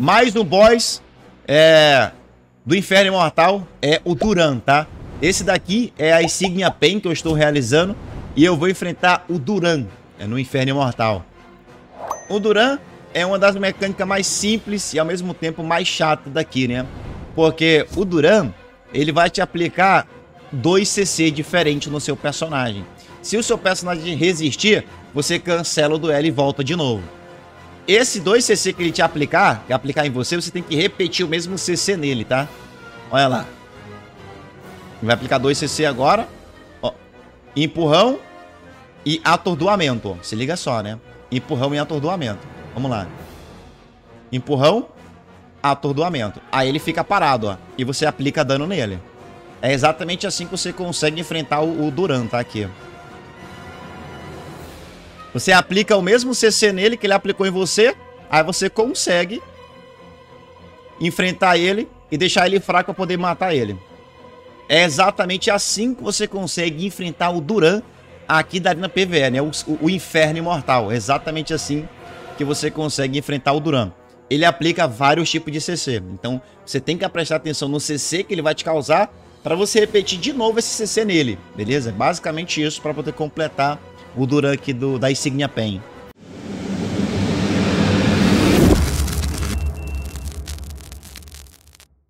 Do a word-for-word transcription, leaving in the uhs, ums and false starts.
Mais um boss é, do Inferno Imortal é o Duran, tá? Esse daqui é a Insígnia Pen que eu estou realizando e eu vou enfrentar o Duran é, no Inferno Imortal. O Duran é uma das mecânicas mais simples e ao mesmo tempo mais chata daqui, né? Porque o Duran, ele vai te aplicar dois C C diferentes no seu personagem. Se o seu personagem resistir, você cancela o duelo e volta de novo. Esse dois C C que ele te aplicar, que aplicar em você, você tem que repetir o mesmo C C nele, tá? Olha lá. Vai aplicar dois C C agora. Ó. Empurrão e atordoamento. Se liga só, né? Empurrão e atordoamento. Vamos lá. Empurrão, atordoamento. Aí ele fica parado, ó. E você aplica dano nele. É exatamente assim que você consegue enfrentar o, o Duran, tá? Aqui. Você aplica o mesmo C C nele que ele aplicou em você. Aí você consegue enfrentar ele e deixar ele fraco pra poder matar ele. É exatamente assim que você consegue enfrentar o Duran aqui da Arena P V E, né? O, o Inferno Imortal. É exatamente assim que você consegue enfrentar o Duran. Ele aplica vários tipos de C C. Então, você tem que prestar atenção no C C que ele vai te causar para você repetir de novo esse C C nele, beleza? Basicamente isso para poder completar o Duran aqui do, da Insígnia Pen.